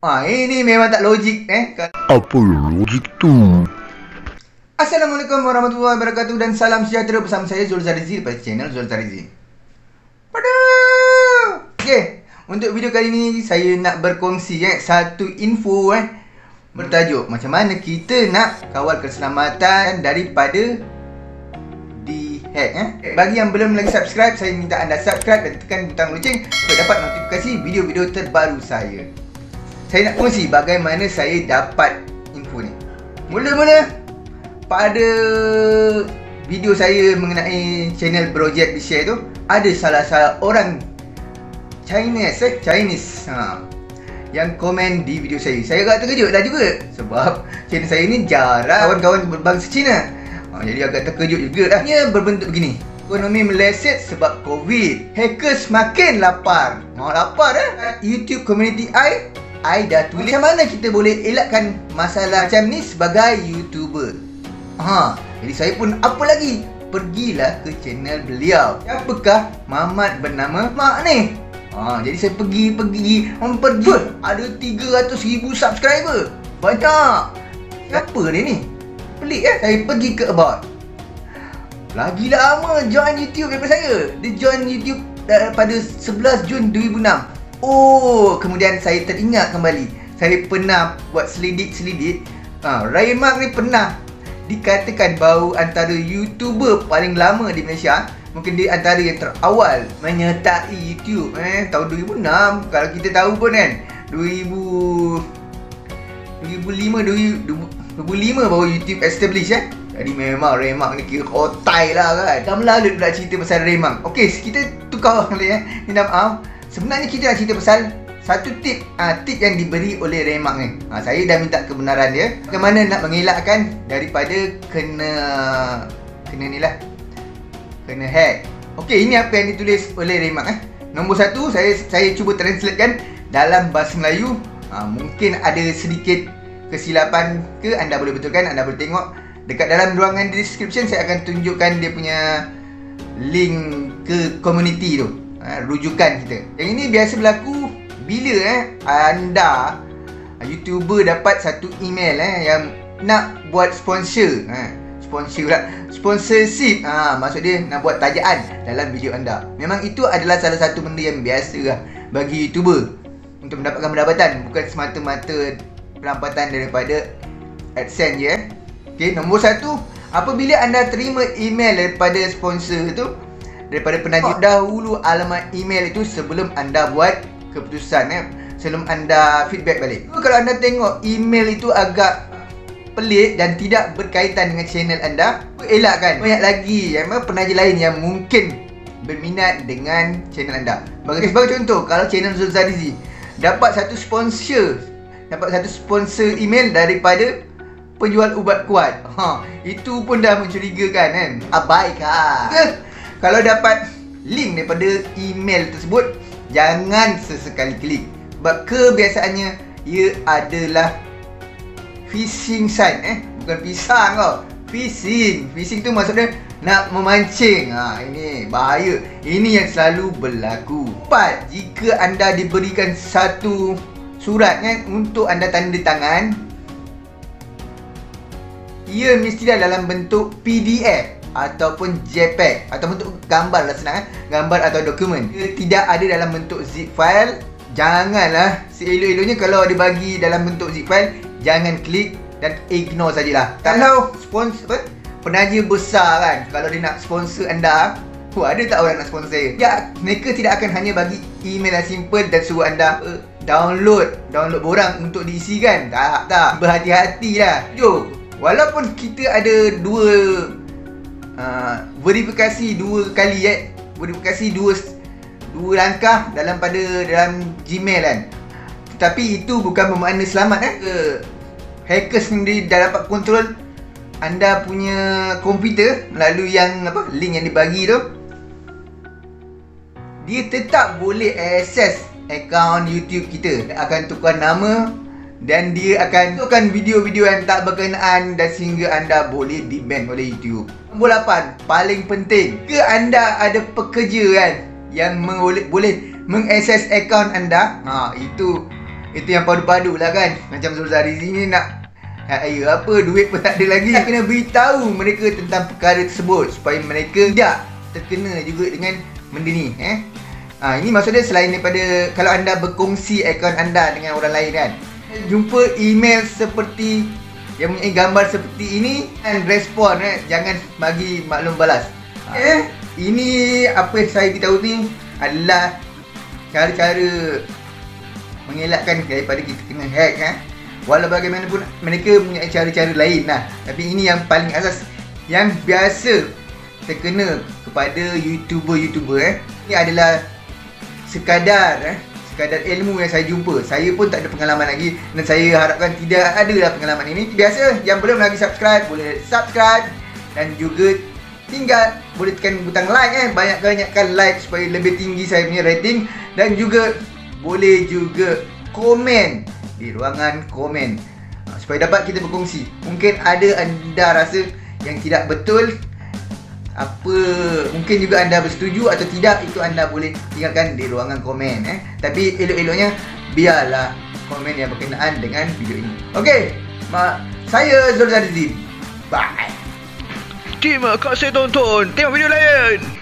Ah, ini memang tak logik eh. Apa logik tu? Assalamualaikum warahmatullahi wabarakatuh dan salam sejahtera bersama saya Zoolzarizi daripada channel Zoolzarizi. Okey, untuk video kali ni saya nak berkongsi satu info bertajuk macam mana kita nak kawal keselamatan daripada di-hack Bagi yang belum lagi subscribe, saya minta anda subscribe dan tekan butang loceng supaya dapat notifikasi video-video terbaru saya. Saya nak kongsi bagaimana saya dapat info ni. Mula-mula pada video saya mengenai channel Project Be Share tu, ada salah orang Chinese yang komen di video saya. Saya agak terkejut dah juga sebab channel saya ni jarang kawan-kawan berbangsa Cina. Jadi agak terkejut juga dah. Dia berbentuk begini. Ekonomi meleset sebab COVID. Hackers makin lapar. Lapar YouTube community I dah tulis macam mana kita boleh elakkan masalah macam ni sebagai YouTuber. Jadi saya pun apa lagi? Pergilah ke channel beliau. Siapakah Muhammad bernama Mak Nih? Jadi saya pergi memperjut. Ada 300,000 subscriber. Banyak. Siapa dia ni? Pelik saya pergi ke about. Lagi lama join YouTube daripada saya. Dia join YouTube pada 11 Jun 2006. Oh, kemudian saya teringat kembali. Saya pernah buat selidik-selidik. Ray Mak ni pernah dikatakan bahawa antara YouTuber paling lama di Malaysia. Mungkin dia antara yang terawal menyertai YouTube tahun 2006. Kalau kita tahu pun 2005 baru YouTube establish Jadi memang Ray Mak ni kira otai lah kan. Dah melalut pula cerita pasal Ray Mak. Okey, kita tukar orang lain ni dah maaf. Sebenarnya kita nak cerita pasal satu tip tip yang diberi oleh Ray Mak ni. Saya dah minta kebenaran dia. Bagaimana nak mengelakkan daripada kena hack. Okey, ini apa yang ditulis oleh Ray Mak Nombor satu, saya cuba translate kan dalam bahasa Melayu. Mungkin ada sedikit kesilapan ke, anda boleh betulkan, anda boleh tengok dekat dalam ruangan description. Saya akan tunjukkan dia punya link ke community tu. Rujukan kita. Yang ini biasa berlaku bila anda YouTuber dapat satu email yang nak buat sponsor. Sponsor pula. Sponsorship. Maksud dia nak buat tajaan dalam video anda. Memang itu adalah salah satu benda yang biasa bagi YouTuber untuk mendapatkan pendapatan, bukan semata-mata pendapatan daripada AdSense je. Okey, nombor satu, apabila anda terima email daripada sponsor tu, daripada penaja, dahulu alamat email itu sebelum anda buat keputusan sebelum anda feedback balik. Kalau anda tengok email itu agak pelik dan tidak berkaitan dengan channel anda, elakkan. Banyak lagi penaja lain yang mungkin berminat dengan channel anda. Sebagai contoh, kalau channel Zoolzarizi dapat satu sponsor, email daripada penjual ubat kuat, itu pun dah mencurigakan kan. Abaikan. Kalau dapat link daripada email tersebut, jangan sesekali klik. Sebab kebiasaannya ia adalah phishing site. Bukan pisang tau. Phishing. Phishing tu maksudnya nak memancing. Ini bahaya. Ini yang selalu berlaku. Empat, jika anda diberikan satu surat untuk anda tanda tangan, ia mestilah dalam bentuk PDF ataupun JPEG atau bentuk gambar lah, senang gambar atau dokumen. Tidak ada dalam bentuk zip file, janganlah. Seelok-eloknya kalau dia bagi dalam bentuk zip file, jangan klik dan ignore sajalah. Kalau sponsor penaja besar kan, kalau dia nak sponsor anda, ada tak orang nak sponsor saya? Ya, mereka tidak akan hanya bagi email yang simple dan suruh anda download borang untuk diisikan. Tak, berhati-hatilah. Walaupun kita ada verifikasi dua kali verifikasi dua langkah dalam Gmail kan, tetapi itu bukan bermakna selamat hackers sendiri dah dapat kontrol anda punya komputer melalui yang link yang dibagi tu. Dia tetap boleh akses akaun YouTube kita. Dia akan tukar nama dan dia akan tukar video-video yang tak berkenaan dan sehingga anda boleh di-ban oleh YouTube. Nombor 8, paling penting, ke anda ada pekerja kan yang boleh mengakses akaun anda, itu Itu yang padu-padu lah kan. Macam Zoolzarizi ni nak apa, duit pun tak ada lagi. Kena beritahu mereka tentang perkara tersebut supaya mereka tidak terkena juga dengan benda ni. Ini maksudnya selain daripada kalau anda berkongsi akaun anda dengan orang lain kan, jumpa email seperti yang punya gambar seperti ini dan respon, jangan bagi maklum balas. Ini apa yang saya beritahu ni adalah cara-cara mengelakkan daripada kita kena hack. Walau bagaimanapun mereka punya cara-cara lain lah, tapi ini yang paling asas yang biasa terkena kepada YouTuber-YouTuber. Ini adalah sekadar ilmu yang saya jumpa. Saya pun tak ada pengalaman lagi dan saya harapkan tidak ada lah pengalaman ini. Biasa yang belum lagi subscribe boleh subscribe, dan juga tinggal boleh tekan butang like, banyak-banyakkan like supaya lebih tinggi saya punya rating, dan juga boleh juga komen di ruangan komen supaya dapat kita berkongsi. Mungkin ada anda rasa yang tidak betul apa, mungkin juga anda bersetuju atau tidak, itu anda boleh tinggalkan di ruangan komen. Tapi elok-eloknya biarlah komen yang berkenaan dengan video ini. Okey, saya Zoolzarizi. Bye. Terima kasih tonton. Tengok video lain.